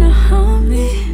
gonna harm me.